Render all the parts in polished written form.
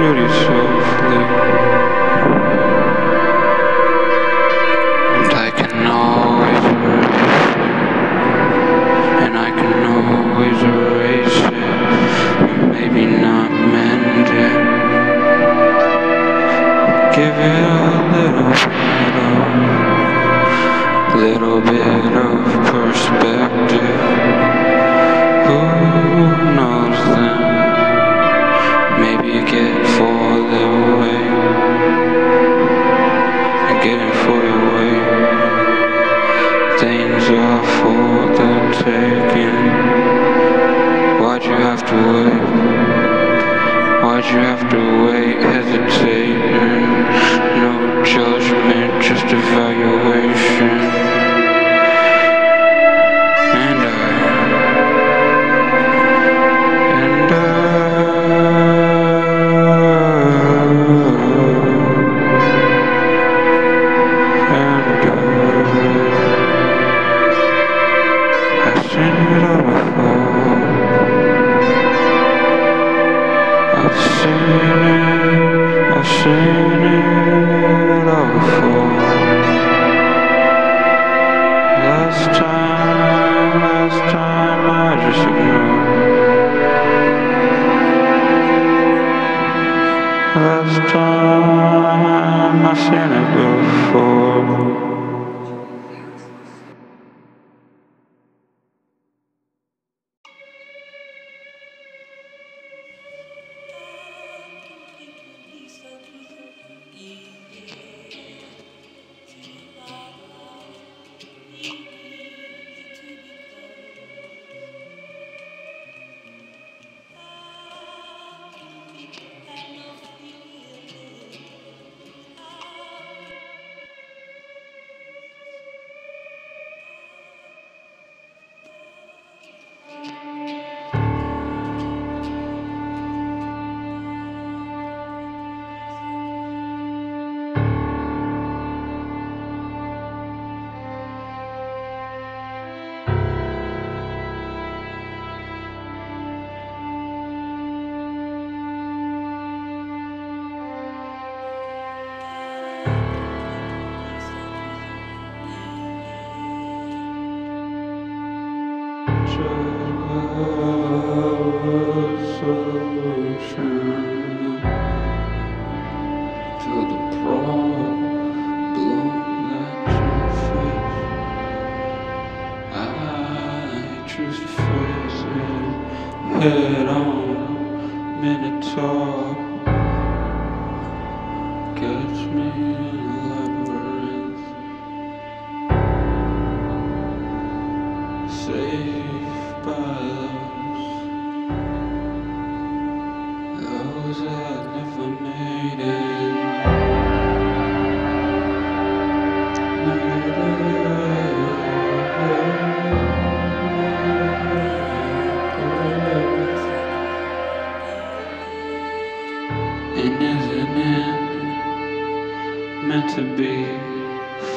Really softly, and I can always erase it, and I can always erase it, but maybe not mend it. Give it a little bit of perspective. Who knows then? Maybe get further away, and getting further away, things are further taken. Why'd you have to wait? Why'd you have to wait? Hesitating, no judgment, just evaluation. I've seen it all before. Last time I just ignored. Last time I've seen it before. Head on, Minotaur gets me in a labyrinth, safe by those that never made it. And isn't it meant to be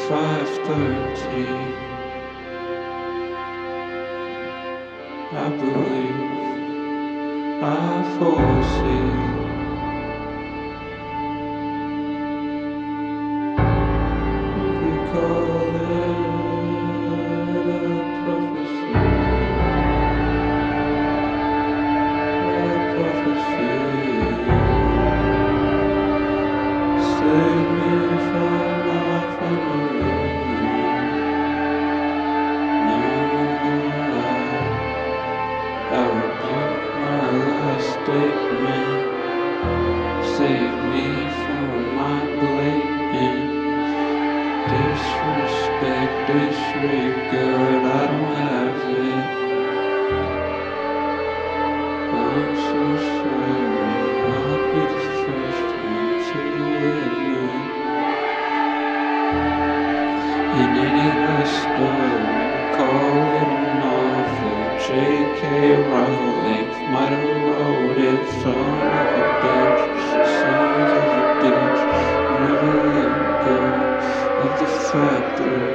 5:30? I believe I foresee you can call it a prophecy. Save me from my blatant disregard. I don't have it. I'm so sorry. I'll be the first one to admit. And it is a story, call it a novel. J.K. Rowling might have wrote it. Son of a bitch, never let go of the fact that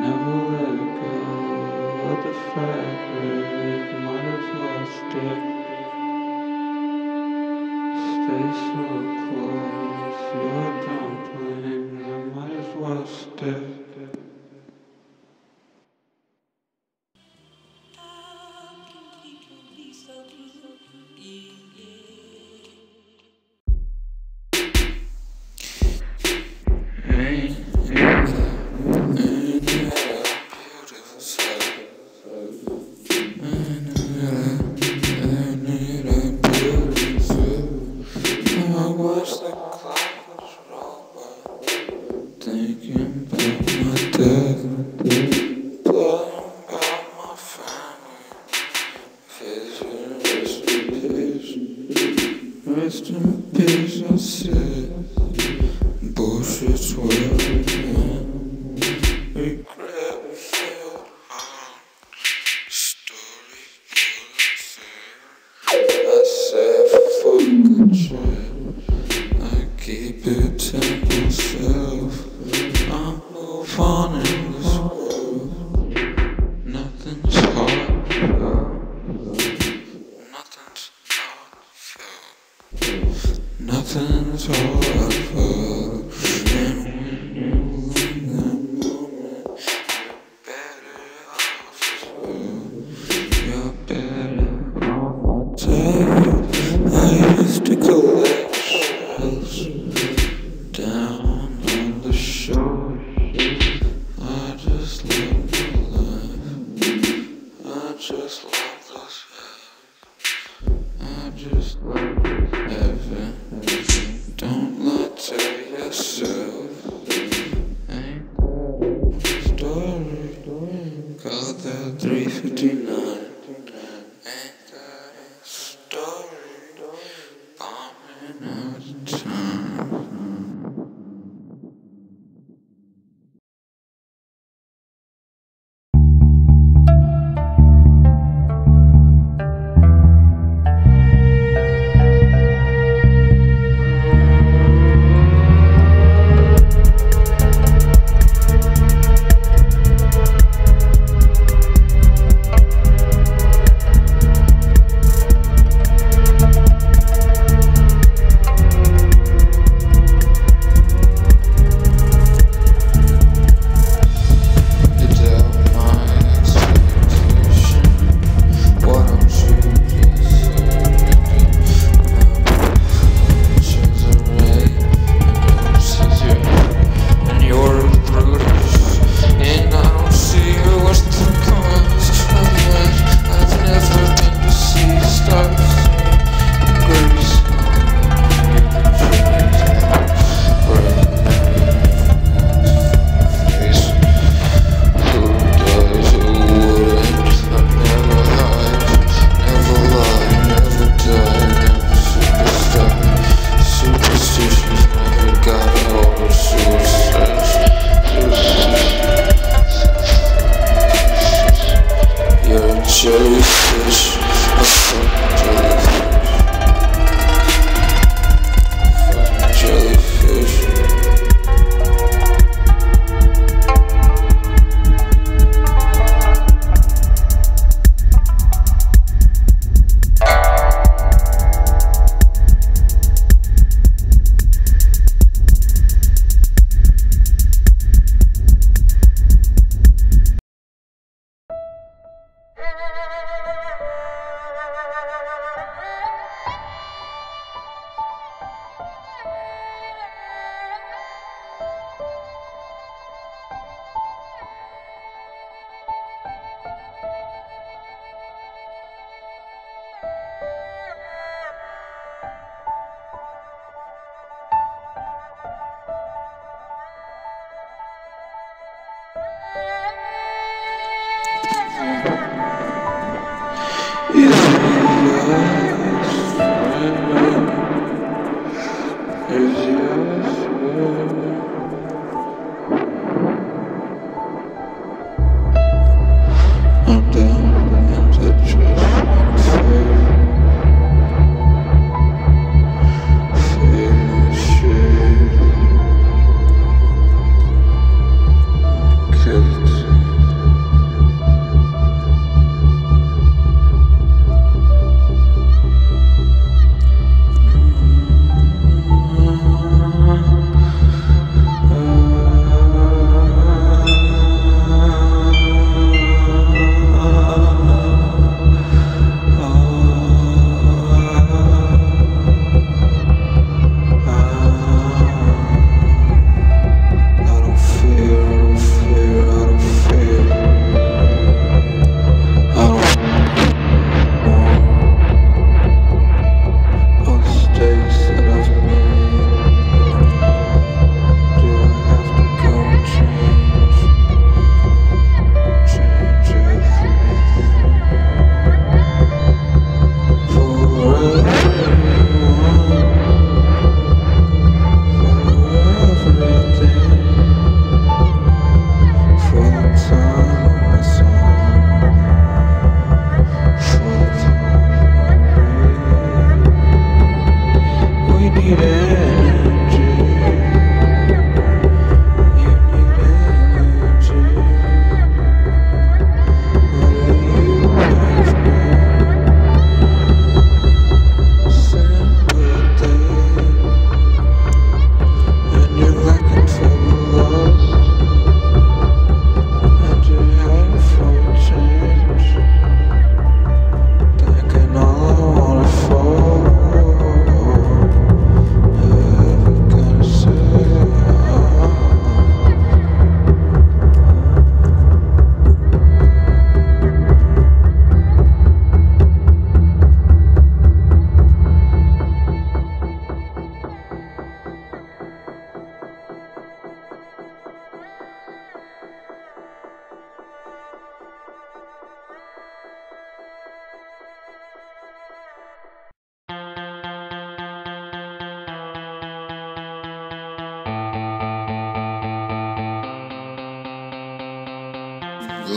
never let go of the fact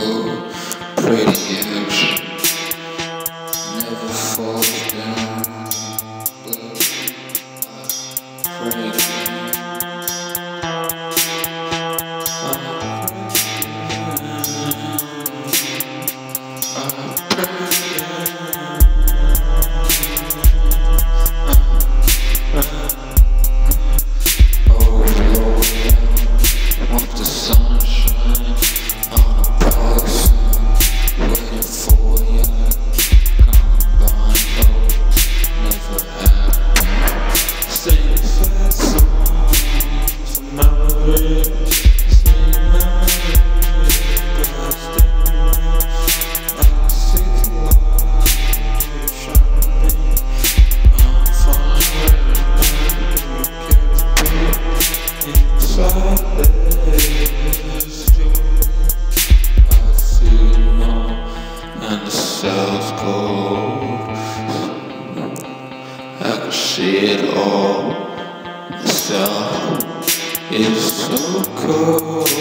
so pretty image. Never falls down, but I pray. See it all. The sun is so cold.